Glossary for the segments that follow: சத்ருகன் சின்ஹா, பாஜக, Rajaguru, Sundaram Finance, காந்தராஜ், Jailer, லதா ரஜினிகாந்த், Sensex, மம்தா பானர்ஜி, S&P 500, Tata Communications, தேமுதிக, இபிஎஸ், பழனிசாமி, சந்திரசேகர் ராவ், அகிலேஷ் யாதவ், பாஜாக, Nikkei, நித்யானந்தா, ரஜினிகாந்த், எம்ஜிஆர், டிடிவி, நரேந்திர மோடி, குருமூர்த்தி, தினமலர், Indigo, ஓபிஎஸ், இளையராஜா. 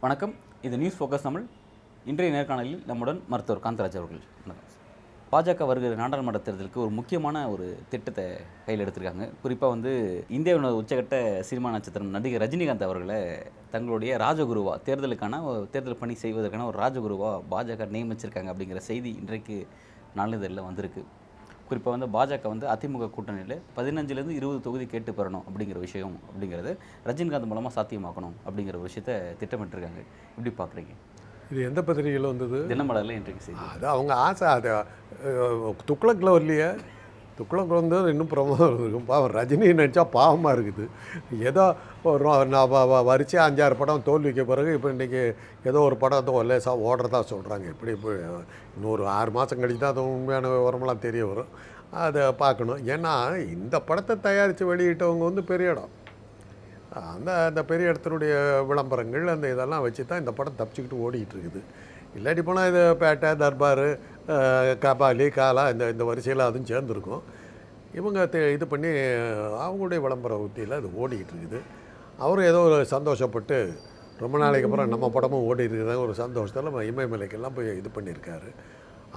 வணக்கம். இது news focus Tamil. இன்றைய நேர்காணலில் நம்முடன் மருத்துவர் காந்தராஜ் அவர்கள். பாஜக வருகிற நாடாளுமன்ற தேர்தலுக்கு ஒரு முக்கியமான ஒரு திட்டத்தை கையில் எடுத்திருக்காங்க. குறிப்பாக இந்தியாவின் உச்சகட்ட சினிமா நட்சத்திரம் நடிகர் ரஜினிகாந்த் அவர்களை தங்களுடைய ராஜகுருவா தேர்தல் பணி செய்வதற்கான ஒரு ராஜகுருவா பாஜக நியமிச்சிருக்காங்க அப்படிங்கிற செய்தி இன்றைக்கு நாளிதழில் வந்திருக்கு. குறிப்பாக பாஜக அதிமுக கூட்டணியில் 15லேருந்து 20 தொகுதி கேட்டு பெறணும் அப்படிங்கிற விஷயம் அப்படிங்கிறது ரஜினிகாந்த் மூலமாக சாத்தியமாக்கணும் அப்படிங்கிற விஷயத்தை திட்டமிட்டிருக்காங்க. எப்படி பார்க்குறீங்க? இது எந்த பத்திரிகையில் வந்தது? தினமலரில் இன்றைக்கு செய்தி. அது அவங்க ஆசை. அது துக்ளக்கில் வரலையே. துக்ளக்கில் இன்னும் பிரமாதம் இருக்கும். பாவம் ரஜினி நினச்சா பாவமாக இருக்குது. ஏதோ நான் வரிசை 5-6 படம் தோல்விக்க பிறகு இப்போ இன்றைக்கி ஏதோ ஒரு படத்தை லேசாக ஓடுறதா சொல்கிறாங்க. இப்படி இப்போ இன்னொரு 6 மாதம் கழிச்சு தான் அது உண்மையான விவரமெல்லாம் தெரிய வரும். அதை பார்க்கணும். ஏன்னா இந்த படத்தை தயாரித்து வெளியிட்டவங்க பெரிய இடம். அந்த பெரிய இடத்தினுடைய விளம்பரங்கள் அந்த இதெல்லாம் வச்சு தான் இந்த படம் தப்பிச்சுக்கிட்டு ஓடிக்கிட்டு இருக்குது. இல்லாட்டி போனால் இது பேட்டை, தர்பார், கபாலி, காலா இந்த வரிசையில் அதுவும் சேர்ந்துருக்கும். இவங்க இது பண்ணி அவங்களுடைய விளம்பர உத்தியில் அது ஓடிக்கிட்டு இருக்குது. அவரும் ஏதோ சந்தோஷப்பட்டு ரொம்ப நாளைக்கு அப்புறம் நம்ம படமும் ஓடிட்டு இருக்கிறாங்க ஒரு சந்தோஷத்தில் இமயமலைக்கெல்லாம் போய் இது பண்ணியிருக்காரு.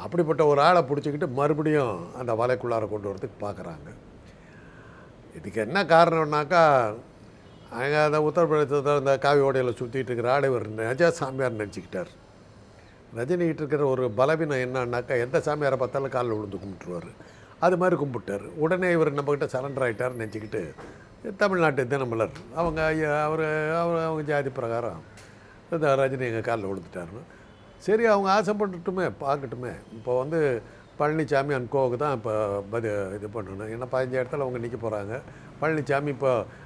அப்படிப்பட்ட ஒரு ஆளை பிடிச்சிக்கிட்டு மறுபடியும் அந்த வலைக்குள்ளார கொண்டு வரதுக்கு பார்க்குறாங்க. இதுக்கு என்ன காரணம்னாக்கா, அங்கே அந்த உத்தரப்பிரதேசத்தில் அந்த காவி ஓடையில் சுற்றிட்டு இருக்கிற ஆடை ஒரு நிஜா சாமியார் நினச்சிக்கிட்டார். ரஜினிகிட்டு இருக்கிற ஒரு பலவீனம் என்னன்னாக்கா, எந்த சாமியாரை பார்த்தாலும் காலில் விழுந்து கும்பிட்டுருவார். அது மாதிரி கும்பிட்டார். உடனே இவர் நம்மக்கிட்ட சரண்டர் ஆகிட்டார்னு நினச்சிக்கிட்டு தமிழ்நாட்டு தினமலர் அவங்க ஜாதி பிரகாரம் இந்த ரஜினி எங்கள் காலில் விழுந்துட்டார்னு சரி அவங்க ஆசைப்பட்டுட்டுமே பார்க்கட்டுமே. இப்போ பழனிசாமி அன்கோவுக்கு தான் இப்போ இது பண்ணணும். ஏன்னா 15 இடத்துல அவங்க நிற்க போகிறாங்க. பழனிசாமி இப்போ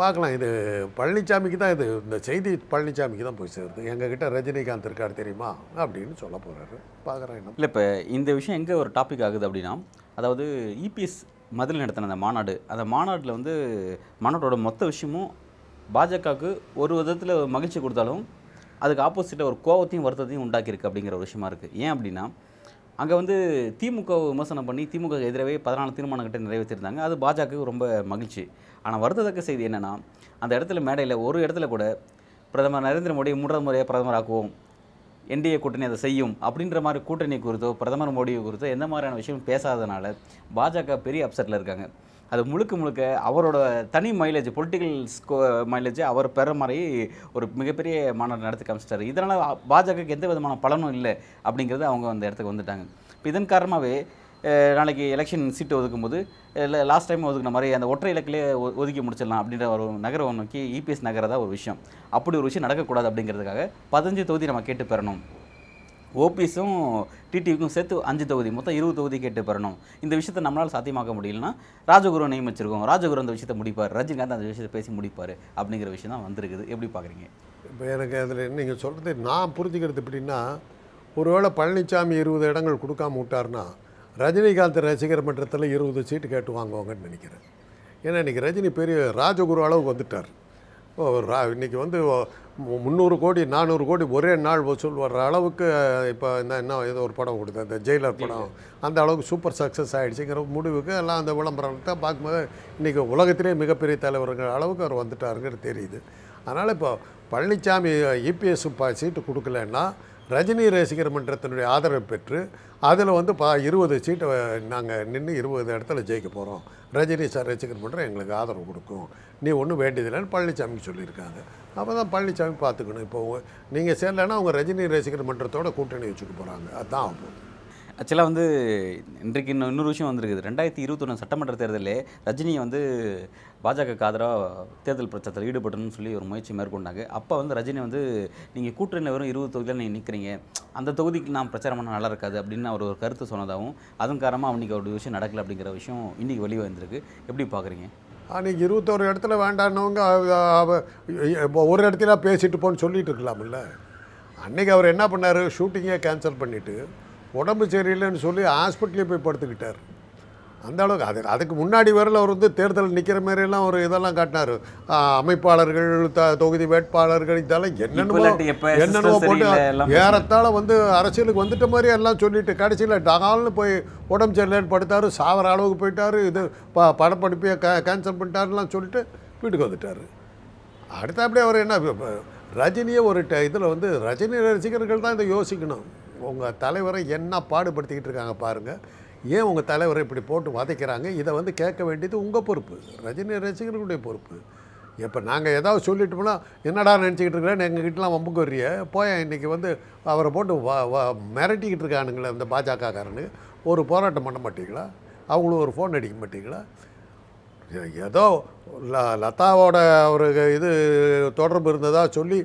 பார்க்கலாம். இது பழனிசாமிக்கு தான் இந்த செய்தி பழனிசாமிக்கு தான் போய் சேருது. எங்ககிட்ட ரஜினிகாந்த் இருக்கார் தெரியுமா அப்படின்னு சொல்ல போகிறாரு. பார்க்குறேன். இல்லை, இப்போ இந்த விஷயம் எங்கே ஒரு டாபிக் ஆகுது அப்படின்னா, அதாவது இபிஎஸ் மதுரையில் நடத்தின அந்த மாநாடு, அந்த மாநாட்டில் மாநாட்டோட மொத்த விஷயமும் பாஜகவுக்கு ஒரு விதத்தில் மகிழ்ச்சி கொடுத்தாலும் அதுக்கு ஆப்போசிட்டாக ஒரு கோபத்தையும் வருத்தத்தையும் உண்டாக்கியிருக்கு அப்படிங்கிற ஒரு விஷயமா இருக்குது. ஏன் அப்படின்னா, அங்கே திமுக விமர்சனம் பண்ணி திமுக எதிராகவே 14 தீர்மானங்கள்கிட்ட நிறைவேற்றிருந்தாங்க. அது பாஜகவுக்கு ரொம்ப மகிழ்ச்சி. ஆனால் வருத்தத்தக்க செய்தி என்னென்னா, அந்த இடத்துல மேடையில் ஒரு இடத்துல கூட பிரதமர் நரேந்திர மோடியை 3வது முறையாக பிரதமராக்குவோம், என்டிஏ கூட்டணி அதை செய்யும் அப்படின்ற மாதிரி கூட்டணி குறித்தோ பிரதமர் மோடியை குறித்தோ எந்த மாதிரியான விஷயம் பேசாததுனால பாஜக பெரிய அப்செட்டில் இருக்காங்க. அது முழுக்க அவரோட தனி மைலேஜ், பொலிட்டிக்கல் மைலேஜ் அவர் பெற மாதிரி ஒரு மிகப்பெரிய மாநாடு நடத்தி காமிச்சிட்டாரு. இதனால் பாஜகவுக்கு எந்த விதமான பலனும் இல்லை அப்படிங்கிறது அவங்க அந்த இடத்துக்கு வந்துட்டாங்க. இப்போ இதன் காரணமாகவே நாளைக்கு எலெக்ஷன் சீட்டு ஒதுக்கும்போது இல்லை லாஸ்ட் டைம் ஒதுக்குன மாதிரி அந்த ஒற்றை இலக்கிலே ஒதுக்கி முடிச்சிடலாம் அப்படின்ற ஒரு நகரம் நோக்கி இபிஎஸ் நகரதா ஒரு விஷயம். அப்படி ஒரு விஷயம் நடக்கக்கூடாது அப்படிங்கிறதுக்காக 15 தொகுதி நம்ம கேட்டு பெறணும், ஓபிஎஸும் டிடிவிக்கும் சேர்த்து 5 தொகுதி, மொத்தம் 20 தொகுதி கேட்டு பெறணும். இந்த விஷயத்தை நம்மளால் சாத்தியமாக்க முடியலன்னா ராஜகுரு நியமிச்சிருக்கோம், ராஜகுரு அந்த விஷயத்தை முடிப்பார், ரஜினிகாந்த் அந்த விஷயத்தை பேசி முடிப்பார் அப்படிங்கிற விஷயம் தான் வந்திருக்குது. எப்படி பார்க்குறீங்க? இப்போ எனக்கு அதில் நீங்கள் சொல்கிறது நான் புரிஞ்சுக்கிறது எப்படின்னா, ஒருவேளை பழனிசாமி 20 இடங்கள் கொடுக்காம விட்டார்னா ரஜினிகாந்த் ரசிகர் மன்றத்தில் 20 சீட்டு கேட்டு வாங்குவாங்கன்னு நினைக்கிறேன். ஏன்னா இன்றைக்கி ரஜினி பெரிய ராஜகுரு அளவுக்கு வந்துட்டார். இன்றைக்கி 300 கோடி 400 கோடி ஒரே நாள் வசூல் வர்ற அளவுக்கு இப்போ என்ன ஏதோ ஒரு படம் கொடுத்தேன், இந்த ஜெயிலர் படம், அந்த அளவுக்கு சூப்பர் சக்ஸஸ் ஆகிடுச்சுங்கிற முடிவுக்கு எல்லாம் அந்த விளம்பரத்தை பார்க்கும்போது இன்றைக்கி உலகத்திலே மிகப்பெரிய தலைவர்கள் அளவுக்கு அவர் வந்துட்டாருங்கிறது தெரியுது. அதனால் இப்போ பழனிசாமி இபிஎஸ் சீட்டு கொடுக்கலன்னா ரஜினி ரசிகர் மன்றத்தினுடைய ஆதரவை பெற்று அதில் 20 சீட்டை நாங்கள் நின்று 20 இடத்துல ஜெயிக்க போகிறோம், ரஜினி சார் ரசிகர் மன்றம் எங்களுக்கு ஆதரவு கொடுக்கும், நீ ஒன்றும் வேண்டியதில்லைன்னு பழனிசாமிக்கு சொல்லியிருக்காங்க. அப்போ தான் பழனிசாமி பார்த்துக்கணும். இப்போ நீங்கள் சேரலைன்னா அவங்க ரஜினி ரசிகர் மன்றத்தோட கூட்டணி வச்சுக்க போகிறாங்க. அதுதான் ஆகும். ஆக்சுவலாக இன்றைக்கு இன்னொரு விஷயம் வந்திருக்குது. 2021 சட்டமன்ற தேர்தலில் ரஜினியை பாஜகவுக்கு ஆதரவாக தேர்தல் பிரச்சாரத்தில் ஈடுபடணும்னு சொல்லி ஒரு முயற்சி மேற்கொண்டாங்க. அப்போ ரஜினி நீங்கள் கூட்டணியில் வெறும் 20 தொகுதியில் நீங்கள் நிற்கிறீங்க, அந்த தொகுதிக்கு நான் பிரச்சாரம் பண்ண நல்லா இருக்காது அப்படின்னு அவர் ஒரு கருத்து சொன்னதாகவும் அதன் காரணமாக அவனுக்கு ஒரு விஷயம் நடக்கலை அப்படிங்கிற விஷயம் இன்றைக்கி வெளியே வந்திருக்கு. எப்படி பார்க்குறீங்க? அன்றைக்கி 21 இடத்துல வேண்டானவங்க ஒரு இடத்துல பேசிட்டு போன்னு சொல்லிட்டு இருக்கலாம்ல. அன்றைக்கி அவர் என்ன பண்ணார், ஷூட்டிங்கே கேன்சல் பண்ணிவிட்டு உடம்பு சரியில்லைன்னு சொல்லி ஹாஸ்பிட்டலே போய் படுத்துக்கிட்டார். அந்த அளவுக்கு அது அதுக்கு முன்னாடி வரல அவர் வந்து தேர்தல் நிற்கிற மாதிரியெல்லாம் ஒரு இதெல்லாம் காட்டினார். அமைப்பாளர்கள் தொகுதி வேட்பாளர்கள் இதெல்லாம் என்னென்னவோ போட்டு ஏறத்தாழ வந்து அரசியலுக்கு வந்துட்ட மாதிரி எல்லாம் சொல்லிட்டு கடைசியில் டகால்னு போய் உடம்பு சரியில்லைன்னு படுத்தார், சாவர அளவுக்கு போயிட்டார், இது படப்படிப்பையை கேன்சல் பண்ணிட்டாருலாம் சொல்லிட்டு வீட்டுக்கு வந்துட்டார். அடுத்த அப்படியே அவர் என்ன, ரஜினியை ஒரு இதில் வந்து ரஜினி ரசிகர்கள் தான் இதை யோசிக்கணும், உங்கள் தலைவரை என்ன பாடுபடுத்திக்கிட்டு இருக்காங்க பாருங்கள், ஏன் உங்கள் தலைவரை இப்படி போட்டு வதைக்கிறாங்க, இதை வந்து கேட்க வேண்டியது உங்கள் பொறுப்பு, ரஜினி ரசிகர்களுடைய பொறுப்பு. இப்போ நாங்கள் ஏதாவது சொல்லிட்டோம்னா என்னடா நினச்சிக்கிட்டு இருக்கிறேன் எங்ககிட்டலாம் வம்புக்கு வரிய போய் இன்றைக்கி வந்து அவரை போட்டு மிரட்டிக்கிட்டு இருக்கானுங்களே அந்த பாஜகக்காரனு, ஒரு போராட்டம் பண்ண மாட்டீங்களா, அவங்களும் ஒரு ஃபோன் அடிக்க மாட்டீங்களா, ஏதோ லதாவோட ஒரு இது தொடர்பு இருந்ததாக சொல்லி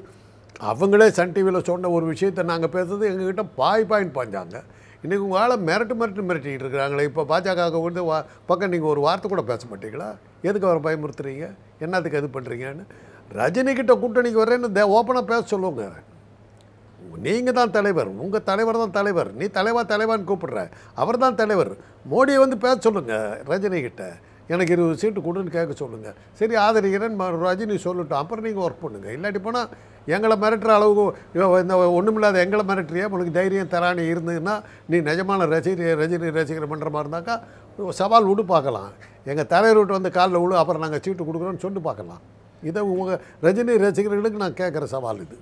அவங்களே சன் டிவியில் சொன்ன ஒரு விஷயத்தை நாங்கள் பேசுறது எங்ககிட்ட பாயிண்ட் பாஞ்சாங்க. இன்றைக்கி உங்களால் மிரட்டிக்கிட்டு இருக்கிறாங்களே, இப்போ பாஜக வந்து பக்கம் நீங்கள் ஒரு வார்த்தை கூட பேச மாட்டீங்களா, எதுக்கு அவரை பயமுறுத்துறீங்க, என்னத்துக்கு அது பண்ணுறீங்கன்னு ரஜினிகிட்ட கூட்டணிக்கு வர்றேன்னு ஓப்பனாக பேச சொல்லுங்க. நீங்கள் தான் தலைவர், உங்கள் தலைவர் தான் தலைவர், நீ தலைவான்னு கூப்பிடுற அவர் தான் தலைவர். மோடியை வந்து பேச சொல்லுங்கள், ரஜினிகிட்ட எனக்கு 20 சீட்டு கொடுன்னு கேட்க சொல்லுங்கள். சரி ஆதரிக்கிறேன் ரஜினி சொல்லிட்டோம், அப்புறம் நீங்கள் ஒர்க் பண்ணுங்கள். இல்லாட்டி போனால் எங்களை மிரட்டுற அளவுக்கு இந்த ஒன்றுமில்லாத எங்களை மிரட்டுறியா, உங்களுக்கு தைரியம் தரானே இருந்ததுன்னா நீ நிஜமான ரஜினி ரசிகர் பண்ணுற மாதிரி இருந்தாக்கா சவால் விடு பார்க்கலாம், எங்கள் தலைவர்கிட்ட வந்து காலில் விழு அப்புறம் நாங்கள் சீட்டு கொடுக்குறோன்னு சொல்லி பார்க்கலாம். இதை உங்கள் ரஜினி ரசிகர்களுக்கு நான் கேட்குற சவால் இது,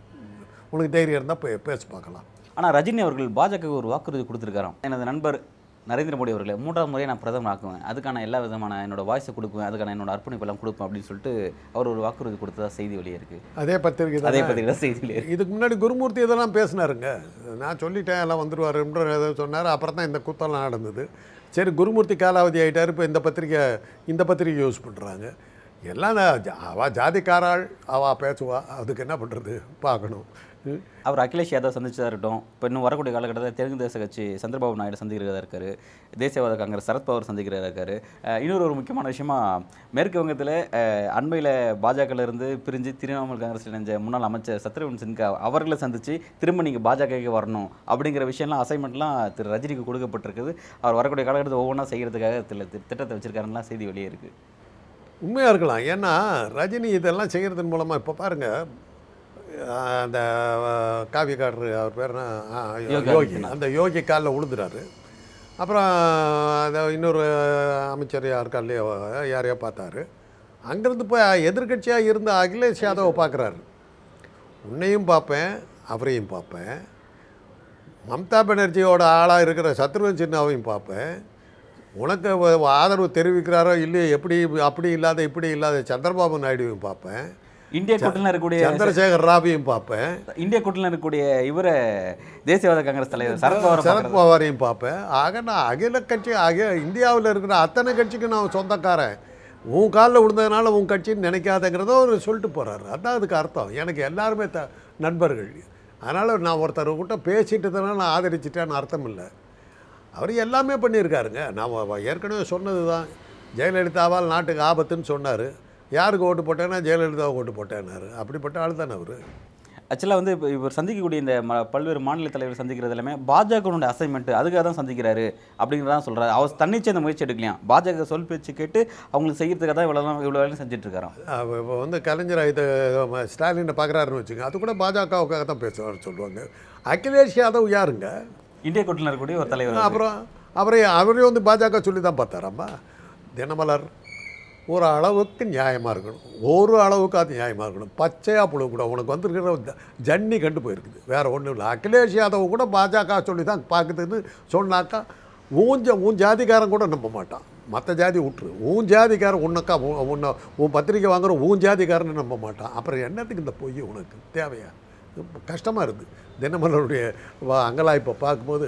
உங்களுக்கு தைரியம் இருந்தால் பேசி பார்க்கலாம். ஆனால் ரஜினி அவர்கள் பாஜக ஒரு வாக்குறுதி கொடுத்துருக்காராம், எனது நண்பர் நரேந்திர மோடி அவர்களை 3வது முறையை நான் பிரதமர் ஆக்குவேன், அதுக்கான எல்லா விதமான என்னோடய வாய்ஸை கொடுக்குவேன், அதுக்கான என்னோடய அர்ப்பணிப்பெல்லாம் கொடுப்பேன் அப்படின்னு சொல்லிட்டு அவர் ஒரு வாக்குறுதி கொடுத்ததா செய்தி வெளியே இருக்குது. அதே பத்திரிகை செய்தி வெளியே. இதுக்கு முன்னாடி குருமூர்த்தி இதெல்லாம் பேசினாருங்க, நான் சொல்லிட்டேன் எல்லாம் வந்துடுவாருன்ற சொன்னார், அப்புறம் தான் இந்த கூத்தெல்லாம் நடந்தது. சரி குருமூர்த்தி காலாவதி ஆகிட்டார், இப்போ இந்த பத்திரிகை யூஸ் பண்ணுறாங்க எல்லாம். அவள் ஜாதிக்காராள், அவள் பேசுவா, அதுக்கு என்ன பண்ணுறது பார்க்கணும். அவர் அகிலேஷ் யாதவ் சந்திச்சதாக இருக்கட்டும், இப்போ இன்னும் வரக்கூடிய காலகட்டத்தில் தெலுங்கு தேச கட்சி சந்திரபாபு நாயுடு சந்திக்கிறதா இருக்கார், தேசியவாத காங்கிரஸ் சரத்பவர் சந்திக்கிறதா இருக்கார். இன்னொரு ஒரு முக்கியமான விஷயமா மேற்கு வங்கத்தில் அண்மையில் பாஜகலேருந்து பிரிஞ்சு திரிணாமுல் காங்கிரஸ் இணைஞ்ச முன்னாள் அமைச்சர் சத்ருகன் சின்ஹா அவர்களை சந்தித்து திரும்ப நீங்கள் பாஜகவுக்கு வரணும் அப்படிங்கிற விஷயம்லாம் அசைன்மெண்ட்லாம் திரு ரஜினிக்கு கொடுக்கப்பட்டிருக்குது. அவர் வரக்கூடிய காலகட்டத்தில் ஒவ்வொன்றா செய்கிறதுக்காக திட்டத்தை வச்சுருக்காருலாம் செய்தி வெளியே இருக்குது. உண்மையாக இருக்கலாம், ஏன்னா ரஜினி இதெல்லாம் செய்கிறதன் மூலமாக இப்போ பாருங்கள் அந்த காவி காட்டுற அவர் பேர்னா யோகி, அந்த யோகி காலில் விழுந்துறாரு, அப்புறம் அந்த இன்னொரு அமைச்சர் யார் காலையோ யாரையோ பார்த்தாரு, அங்கேருந்து போய் எதிர்கட்சியாக இருந்த அகிலேஷ் யாதவை பார்க்குறாரு. உன்னையும் பார்ப்பேன் அவரையும் பார்ப்பேன், மம்தா பானர்ஜியோட ஆளாக இருக்கிற சத்ருகன் சின்ஹாவையும் பார்ப்பேன், உனக்கு ஆதரவு தெரிவிக்கிறாரோ இல்லையோ இப்படி இல்லாத சந்திரபாபு நாயுடுவையும் பார்ப்பேன், இந்திய கூட்டணியில் இருக்கக்கூடிய சந்திரசேகர் ராவையும் பார்ப்பேன், இந்திய கூட்டணியில் இருக்கக்கூடிய இவர தேசியவாத காங்கிரஸ் தலைவர் சரத்பவாரையும் பார்ப்பேன். ஆக நான் அகில கட்சி இந்தியாவில் இருக்கிற அத்தனை கட்சிக்கு நான் சொந்தக்காரன், உன் காலில் விழுந்ததுனால உன் கட்சின்னு நினைக்காதங்கிறதோ ஒரு சொல்லிட்டு போகிறாரு. அதான் அதுக்கு அர்த்தம் எனக்கு எல்லாருமே நண்பர்கள், அதனால் நான் ஒருத்தர் கிட்ட பேசிட்டதுனால நான் ஆதரிச்சிட்டேன்னு அர்த்தம் இல்லை. அவர் எல்லாமே பண்ணியிருக்காருங்க, நான் ஏற்கனவே சொன்னது தான், ஜெயலலிதாவால் நாட்டுக்கு ஆபத்துன்னு சொன்னார், யாருக்கு ஓட்டு போட்டேன்னா ஜெயலலிதாவுக்கு ஓட்டு போட்டேன்னாரு, அப்படிப்பட்ட ஆள் தானே அவர். ஆக்சுவலாக வந்து இப்போ இவர் சந்திக்கக்கூடிய இந்த பல்வேறு மாநில தலைவர் சந்திக்கிறது எல்லாமே பாஜகனுடைய அசைன்மெண்ட்டு, அதுக்காக தான் சந்திக்கிறாரு அப்படிங்கிறதான் சொல்கிறாரு. அவர் தன்னிச்சை அந்த முயற்சி எடுக்கலையாம், பாஜக சொல் பேச்சு கேட்டு அவங்களுக்கு செய்கிறதுக்காக தான் இவ்வளோ வேலையும் செஞ்சிட்ருக்காராம். இப்போ வந்து கலைஞர் இது ஸ்டாலினை பார்க்குறாருன்னு வச்சுக்கோங்க, அது கூட பாஜகவுக்காக தான் பேசுவார்னு சொல்லுவாங்க. அகிலேஷ் யாதவ் யாருங்க, இந்திய கூட்டணியில் இருக்கக்கூடிய ஒரு தலைவர், அப்புறம் அவரையும் வந்து பாஜக சொல்லி தான் பார்த்தாராம்மா. தினமலர் ஒரு அளவுக்கு நியாயமாக இருக்கணும், ஒரு அளவுக்கு அது நியாயமாக இருக்கணும், பச்சையாக போடக்கூடாது. உனக்கு வந்துருக்கிற ஜன்னி கண்டு போயிருக்குது, வேறு ஒன்றும் இல்லை. அகிலேஷ் யாதவ் கூட பாஜக சொல்லி தான் பார்க்குதுன்னு சொன்னாக்கா ஊன் ஜாதிக்காரன் கூட நம்ப மாட்டான், மற்ற ஜாதி விட்டுரு, ஊன் ஜாதிக்காரன் உன்னக்கா உன் பத்திரிக்கை வாங்குகிற ஊன் ஜாதிக்காரன்னு நம்ப மாட்டான். அப்புறம் என்னத்துக்கு இந்த பொய் உனக்கு தேவையா, கஷ்டமாக இருக்குது. தினமலருடைய அங்கலாய்ப்பை பார்க்கும்போது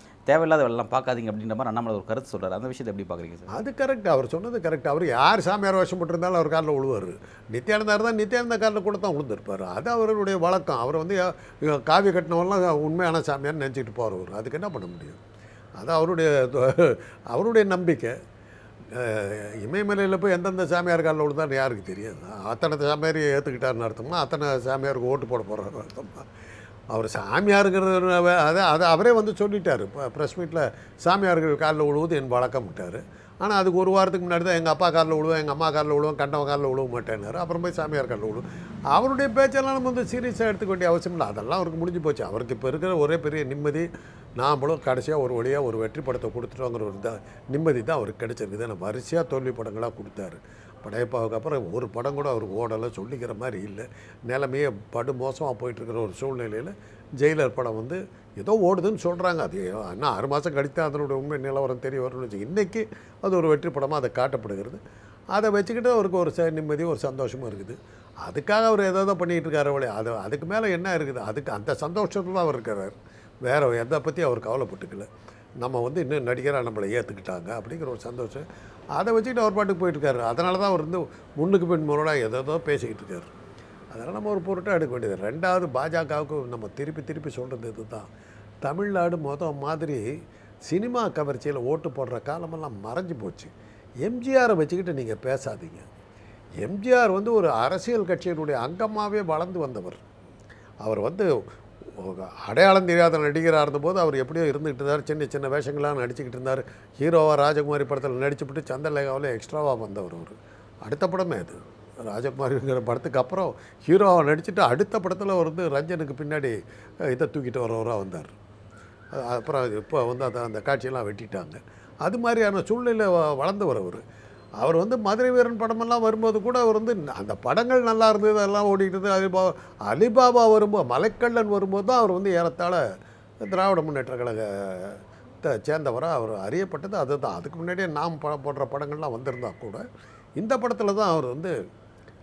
தேவையில்லாத எல்லாம் பார்க்காதீங்க அப்படின்ற மாதிரி அண்ணாமலை ஒரு கருத்து சொல்கிறார். அந்த விஷயத்தை எப்படி பார்க்குறீங்க சார்? அது கரெக்ட், அவர் சொன்னது கரெக்ட். அவர் யார் சாமியார் வருஷம் போட்டிருந்தாலும் அவர் காரில் விழுவார். நித்யானந்தார் தான் நித்யானந்த காரில் கூட தான் விழுந்திருப்பார். அது அவருடைய வழக்கம். அவர் வந்து காவி கட்டினவெல்லாம் உண்மையான சாமியார்னு நினச்சிக்கிட்டு போகிறவர். அதுக்கு என்ன பண்ண முடியும்? அது அவருடைய நம்பிக்கை. இமயமலையில் போய் எந்தெந்த சாமியார் காலில் விழுந்தான்னு யாருக்கு தெரியாது. அத்தனை சாமியார் ஏற்றுக்கிட்டாருன்னு அர்த்தம்னா அத்தனை சாமியாருக்கு ஓட்டு போட போகிறாருன்னு அர்த்தம்னா அவர் சாமியாருங்கிறது அதை அதை அவரே வந்து சொல்லிட்டார். இப்போ ப்ரெஸ் மீட்டில் சாமியார்கள் காலில் விழுவது என் வழக்கம்ட்டார். ஆனால் அதுக்கு ஒரு வாரத்துக்கு முன்னாடி தான் எங்கள் அப்பா காலில் விழுவேன், எங்கள் அம்மா காலில் விழுவேன், கண்டவன் காலில் விழுவ மாட்டேன்னாரு. அப்புறம் போய் சாமியார் காலில் விழுவும். அவருடைய பேச்செல்லாம் நம்ம வந்து சீரியஸாக எடுத்துக்க வேண்டிய அவசியம் இல்லை. அதெல்லாம் அவருக்கு முடிஞ்சு போச்சு. அவருக்கு இப்போ இருக்கிற ஒரே பெரிய நிம்மதி, நாமளும் கடைசியாக ஒரு வழியாக ஒரு வெற்றி படத்தை கொடுத்துட்டோங்கிற ஒரு தான் நிம்மதி தான் அவருக்கு கிடைச்சிருக்குது. நம்ம வரிசையாக தோல்வி படங்களாக கொடுத்தாரு. படையப்பாவுக்கு அப்புறம் ஒரு படம் கூட அவருக்கு ஓடலை, சொல்லிக்கிற மாதிரி இல்லை. நிலைமையே படு மோசமாக போயிட்டுருக்கிற ஒரு சூழ்நிலையில் ஜெயிலர் படம் வந்து ஏதோ ஓடுதுன்னு சொல்கிறாங்க. அது இன்னும் 6 மாதம் கழித்து அதனுடைய உண்மை நிலவரம் தெரிய வரும்னு வச்சு இன்றைக்கி அது ஒரு வெற்றி படமாக அதை காட்டப்படுகிறது. அதை வச்சுக்கிட்டு அவருக்கு ஒரு நிம்மதி, ஒரு சந்தோஷமும் இருக்குது. அதுக்காக அவர் ஏதாவது பண்ணிகிட்டு இருக்காரு. வழி அது அதுக்கு மேலே என்ன இருக்குது? அதுக்கு அந்த சந்தோஷத்தில் தான் அவர் இருக்கிறார். வேறு எதை பற்றி அவர் கவலைப்பட்டுக்கல. நம்ம வந்து இன்னும் நடிகராக நம்மளை ஏற்றுக்கிட்டாங்க அப்படிங்கிற ஒரு சந்தோஷம். அதை வச்சுக்கிட்டு அவர் பாட்டுக்கு போயிட்டுருக்காரு. அதனால தான் அவர் வந்து முன்னுக்கு பின் முரணாக எதோ பேசிக்கிட்டு இருக்காரு. அதனால் நம்ம ஒரு பொருட்டாக எடுக்க வேண்டியது. ரெண்டாவது, பாஜகவுக்கு நம்ம திருப்பி திருப்பி சொல்கிறது இது தான், தமிழ்நாடு மாதிரி சினிமா கவர்ச்சியில் ஓட்டு போடுற காலமெல்லாம் மறைஞ்சி போச்சு. எம்ஜிஆரை வச்சுக்கிட்டு நீங்கள் பேசாதீங்க. எம்ஜிஆர் வந்து ஒரு அரசியல் கட்சியினுடைய அங்கமாகவே வளர்ந்து வந்தவர். அவர் வந்து அடையாளம் தெரியாத நடிகராக இருந்தபோது அவர் எப்படியோ இருந்துக்கிட்டு இருந்தார். சின்ன சின்ன வேஷங்களாக நடிச்சுக்கிட்டு இருந்தார். ஹீரோவாக ராஜகுமாரி படத்தில் நடிச்சுப்பிட்டு சந்திரலேகாவில் எக்ஸ்ட்ராவாக வந்தவர். அவர் அடுத்த படமே அது, ராஜகுமாரிங்கிற படத்துக்கு அப்புறம் ஹீரோவாக நடிச்சுட்டு அடுத்த படத்தில் அவர் வந்து ரஞ்சனுக்கு பின்னாடி இதை தூக்கிட்டு வரவராக வந்தார். அப்புறம் இப்போ வந்து அதை அந்த காட்சியெல்லாம் வெட்டிட்டாங்க. அது மாதிரியான சூழ்நிலை வளர்ந்து வரவர். அவர் வந்து மதுரை வீரன் படமெல்லாம் வரும்போது கூட அவர் வந்து அந்த படங்கள் நல்லா இருந்தது, அதெல்லாம் ஓடிக்கிட்டு இருந்தது. அலிபாபா வரும்போது, மலைக்கல்லன் வரும்போது தான் அவர் வந்து ஏறத்தாழ திராவிட முன்னேற்ற கழகத்தை சேர்ந்தவராக அவர் அறியப்பட்டது. அதுதான் அதுக்கு முன்னாடியே நாம் படம் போடுற படங்கள்லாம் வந்திருந்தா கூட இந்த படத்தில் தான் அவர் வந்து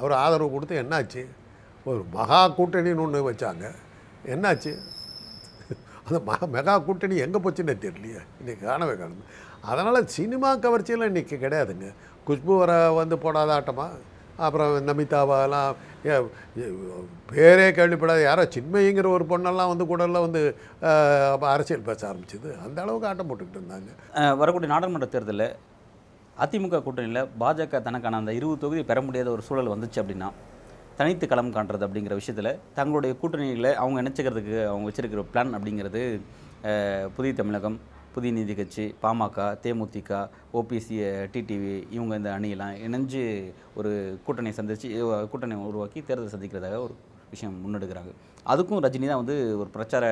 அவர் ஆதரவு கொடுத்து என்னாச்சு? ஒரு மகா கூட்டணின்னு ஒன்று வச்சாங்க, என்னாச்சு? அந்த மெகா கூட்டணி எங்கே போச்சுன்னே தெரியலையே. இன்றைக்கி காணவே. அதனால் சினிமா கவர்ச்சியெல்லாம் இன்றைக்கி கிடையாதுங்க. குஷ்பு வர வந்து போடாத ஆட்டமாக, அப்புறம் நமிதாவெல்லாம் பேரே கேள்விப்படாது. யாரோ சின்மைங்கிற ஒரு பொண்ணெல்லாம் வந்து கூடலாம் வந்து அரசியல் பேச ஆரம்பிச்சிது. அந்த அளவுக்கு ஆட்டம் போட்டுக்கிட்டு இருந்தாங்க. வரக்கூடிய நாடாளுமன்ற தேர்தலில் அதிமுக கூட்டணியில் பாஜக தனக்கான அந்த 20 தொகுதி பெற முடியாத ஒரு சூழல் வந்துச்சு அப்படின்னா தனித்து களம் காண்றது அப்படிங்கிற விஷயத்தில் தங்களுடைய கூட்டணிகளை அவங்க நினச்சிக்கிறதுக்கு அவங்க வச்சுருக்கிற பிளான் அப்படிங்கிறது புதிய தமிழகம், புதிய நீதி கட்சி, பாமக, தேமுதிக, ஓபிசி, டிடிவி இவங்க இந்த அணியெல்லாம் இணைஞ்சு ஒரு கூட்டணி உருவாக்கி தேர்தல் சந்திக்கிறதாக ஒரு விஷயம் முன்னெடுக்கிறாங்க. அதுக்கும் ரஜினி தான் வந்து ஒரு பிரச்சார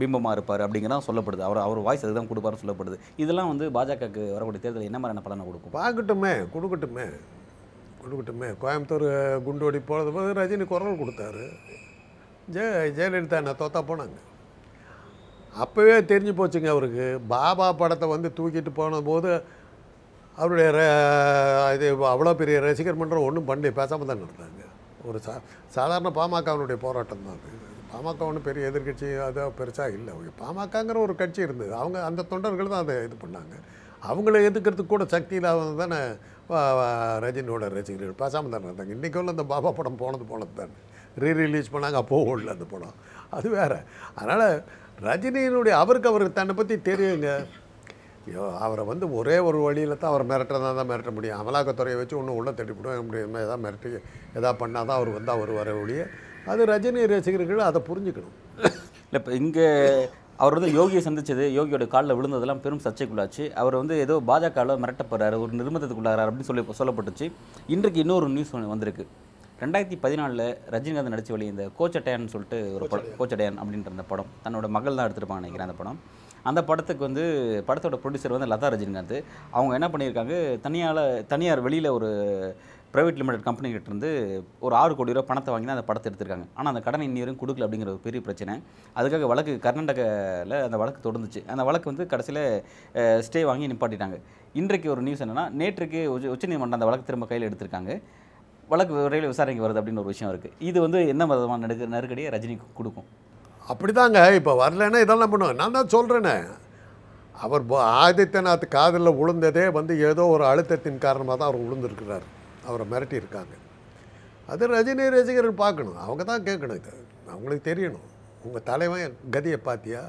பிம்பமாக இருப்பார் அப்படிங்கிறதான் சொல்லப்படுது. அவர் வாய்ஸ் அதுதான் கொடுப்பாருன்னு சொல்லப்படுது. இதெல்லாம் வந்து பாஜகவுக்கு வரக்கூடிய தேர்தல் என்ன மாதிரியான பலனை கொடுக்கும்? கொடுக்கட்டுமே. கோயம்புத்தூர் குண்டோடி போனது போது ரஜினி குரல் கொடுத்தாரு. ஜெயலலிதா என்ன தோத்தா போனாங்க. அப்போவே தெரிஞ்சு போச்சுங்க அவருக்கு. பாபா படத்தை வந்து தூக்கிட்டு போன போது அவருடைய இது அவ்வளோ பெரிய ரசிகர் மன்றம் ஒன்றும் பண்ணி பேசாமல் தான் நடந்தாங்க. ஒரு சாதாரண பாமகவனுடைய போராட்டம் தான். பாமக ஒன்றும் பெரிய எதிர்கட்சி அதாக பெருசாக இல்லை. பாமகங்கிற ஒரு கட்சி இருந்தது, அவங்க அந்த தொண்டர்கள் தான் அதை இது பண்ணாங்க. அவங்கள எதிர்க்கிறதுக்கு கூட சக்தி இல்லாதது தானே ரஜினியோட ரசிகர்கள் பேசாமல் தானே இருந்தாங்க. இன்றைக்கும் அந்த பாபா படம் போனது தானே ரீரிலீஸ் பண்ணாங்க, அப்போது ஓடல அந்த படம், அது வேறு. அதனால் ரஜினியினுடைய அவருக்கு தன்னை பற்றி தெரியுங்க. ஐயோ, அவரை ஒரே ஒரு வழியில் தான் அவரை மிரட்டுறதான் மிரட்ட முடியும். அமலாக்கத்துறையை வச்சு ஒன்றும் உள்ளே தட்டிவிடும் முடியும், எதாவது மிரட்டி எதாவது பண்ணால் தான் அவர் அவர் வர வழியே. அது ரஜினி ரசிகர்கள் அதை புரிஞ்சுக்கணும். இல்லை, இப்போ இங்கே அவர் யோகியை சந்தித்தது, யோகியோட காலில் விழுந்ததெல்லாம் பெரும் சர்ச்சைக்குள்ளாச்சு. அவர் ஏதோ பாஜகவில் மிரட்ட போகிறாரு, ஒரு நிர்பந்தத்துக்குள்ளாரார் அப்படின்னு சொல்லப்பட்டுச்சு. இன்றைக்கு இன்னொரு நியூஸ் வந்திருக்கு. 2014 ரஜினிகாந்த் நடித்து வெளியே இந்த கோச்சட்டையான்னு சொல்லிட்டு ஒரு படம், கோச்சட்டையான் அப்படின்ற அந்த படம் தன்னோட மகள் தான் எடுத்துருப்பாங்க நினைக்கிறேன் அந்த படம். அந்த படத்துக்கு படத்தோட ப்ரொடியூசர் லதா ரஜினிகாந்த். அவங்க என்ன பண்ணியிருக்காங்க, தனியார் வெளியில் ஒரு ப்ரைவேட் லிமிடெட் கம்பெனிக்கிட்ட இருந்து ஒரு 6 கோடி ரூபா பணத்தை வாங்கி தான் அந்த படத்தை எடுத்திருக்காங்க. ஆனால் அந்த கடனை இன்னும் கொடுக்கல அப்படிங்கிற ஒரு பெரிய பிரச்சனை. அதுக்காக வழக்கு கர்நாடகாவில் அந்த வழக்கு தொடர்ந்துச்சு. அந்த வழக்கு கடைசியில் ஸ்டே வாங்கி நிப்பாட்டிட்டாங்க. இன்றைக்கு ஒரு நியூஸ் என்னென்னா, நேற்றுக்கு உச்சநீதிமன்றம் அந்த வழக்கு திரும்ப கையில் எடுத்திருக்காங்க. வழக்கு விரைவில் விசாரணைக்கு வருது அப்படின்னு ஒரு விஷயம் இருக்குது. இது என்ன விதமான நெருக்கடியை ரஜினிக்கு கொடுக்கும்? அப்படி தாங்க இப்போ வரலன்னா இதெல்லாம் பண்ணுவேன். நான் தான் சொல்கிறேனே, அவர் ஆதித்யநாத் காதலில் விழுந்ததே ஏதோ ஒரு அழுத்தத்தின் காரணமாக தான் அவர் விழுந்திருக்கிறார், அவரை மிரட்டியிருக்காங்க. அது ரஜினி ரசிகர்கள் பார்க்கணும், அவங்க தான் கேட்கணும். இது அவங்களுக்கு தெரியணும். உங்கள் தலைவன் கதியை பார்த்தியா,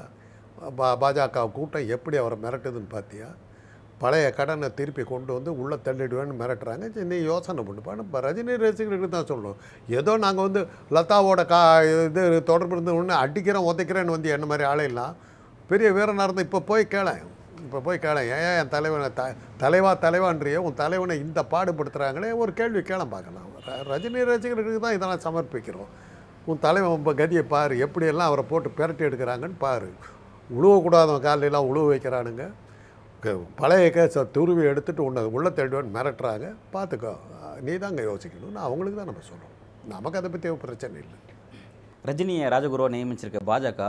பாஜக கூட்டம் எப்படி அவரை மிரட்டுதுன்னு பார்த்தியா, பழைய கடனை திருப்பி கொண்டு உள்ளே தள்ளிடுவேன்னு மிரட்டுறாங்க. நீ யோசனை பண்ணுப்பான்னு இப்போ ரஜினி ரசிகர்களுக்கு தான் சொல்லணும். ஏதோ நாங்கள் லதாவோட இது தொடர்பு இருந்து ஒன்று அடிக்கிறோம் உதைக்கிறேன்னு என்ன மாதிரி ஆளையெல்லாம் பெரிய வீரனாக இருந்தால் இப்போ போய் கேளேன் ஏன் என் தலைவனை தலைவான்றியோ உன் தலைவனை இந்த பாடுபடுத்துகிறாங்களே, ஒரு கேள்வி கேளம் பார்க்கலாம். ரஜினி ரசிகர்களுக்கு தான் இதெல்லாம் சமர்ப்பிக்கிறோம். உன் தலைவன் இப்போ கதியை பாரு, எப்படியெல்லாம் அவரை போட்டு பெரட்டி எடுக்கிறாங்கன்னு பாரு. உழுவக்கூடாதவன் காலையெல்லாம் உழுவ வைக்கிறானுங்க, பழைய கேஸை துருவி எடுத்துகிட்டு உன்னை உள்ளே தேடுவான்னு மிரட்டுறாங்க. பார்த்துக்கோ, நீ தாங்க யோசிக்கணும்னு அவங்களுக்கு தான் நம்ம சொல்கிறோம். நமக்கு அதை பற்றி பிரச்சனை இல்லை. ரஜினியை ராஜகுருவாக நியமிச்சிருக்க பாஜக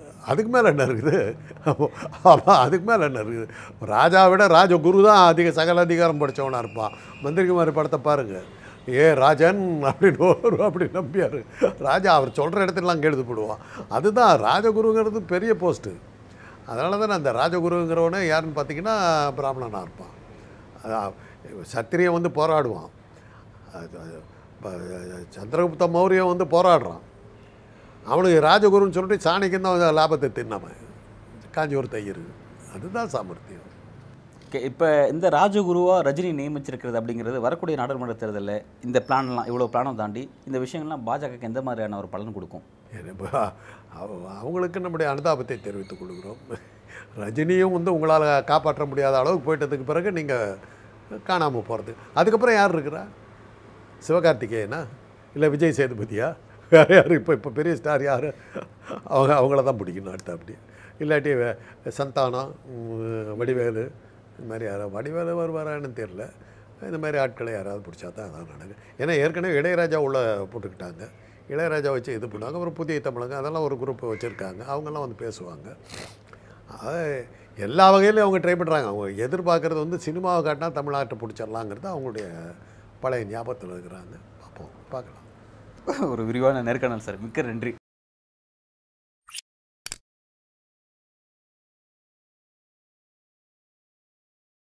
அதுக்கு மேலே என்ன இருக்குது? அதுக்கு மேலே என்ன இருக்குது? ராஜாவிட ராஜகுரு தான் அதிக சகல அதிகாரம் படித்தவனாக இருப்பான். மந்திரிக்குமாரி படத்தை பாருங்கள், ஏ ராஜன் அப்படின்னு வரும் அப்படி நம்பியார் ராஜா. அவர் சொல்கிற இடத்துலலாம் கெழுது போடுவான். அதுதான் ராஜகுருங்கிறது பெரிய போஸ்ட்டு. அதனால தான் அந்த ராஜகுருங்கிறவனே யாருன்னு பார்த்தீங்கன்னா பிராமணனாக இருப்பான், சத்திரியை போராடுவான், சந்திரகுப்த மௌரியம் போராடுறான். அவனுக்கு ராஜகுருன்னு சொல்லிட்டு சாணிக்கும் தான் லாபத்தை தின்னாம காஞ்சிபுரம் தயிர். அதுதான் சாமர்த்தியம். இப்போ இந்த ராஜகுருவாக ரஜினி நியமிச்சிருக்கிறது அப்படிங்கிறது வரக்கூடிய நாடாளுமன்ற தேர்தலில் இந்த பிளான்லாம் இவ்வளோ பிளானை தாண்டி இந்த விஷயங்கள்லாம் பாஜகவுக்கு எந்த மாதிரியான ஒரு பலன் கொடுக்கும்? அவங்களுக்கு நம்முடைய அனுதாபத்தை தெரிவித்துக் கொள்கிறோம். ரஜினியும் உங்களால் காப்பாற்ற முடியாத அளவுக்கு போயிட்டதுக்கு பிறகு நீங்கள் காணாமல் போகிறது. அதுக்கப்புறம் யார் இருக்கிறா? சிவகார்த்திகேயனா இல்லை விஜய் சேதுபதியா? வேறு யார்? இப்போ பெரிய ஸ்டார் யார்? அவங்கள தான் பிடிக்கணும் அடுத்த. அப்படி இல்லாட்டி சந்தானம், வடிவேலு, இந்த மாதிரி யாராவது வடிவேலு வருவாரான்னு தெரில. இந்த மாதிரி ஆட்களை யாராவது பிடிச்சா தான் அதான் நடக்கும். ஏன்னா ஏற்கனவே இளையராஜா உள்ளே போட்டுக்கிட்டாங்க, இளையராஜா வச்சு இது பண்ணுவாங்க. அப்புறம் புதிய தமிழங்க அதெல்லாம் ஒரு குரூப் வச்சுருக்காங்க, அவங்கெல்லாம் பேசுவாங்க. எல்லா வகையிலையும் அவங்க ட்ரை பண்ணுறாங்க. அவங்க எதிர்பார்க்குறது சினிமாவை காட்டினா தமிழ்நாட்டை பிடிச்சிடலாங்கிறது அவங்களுடைய பழைய ஞாபகத்தில் இருக்கிறாங்க. அப்போது பார்க்கலாம். ஒரு விரிவான நேர்காணல் சார், மிக்க நன்றி.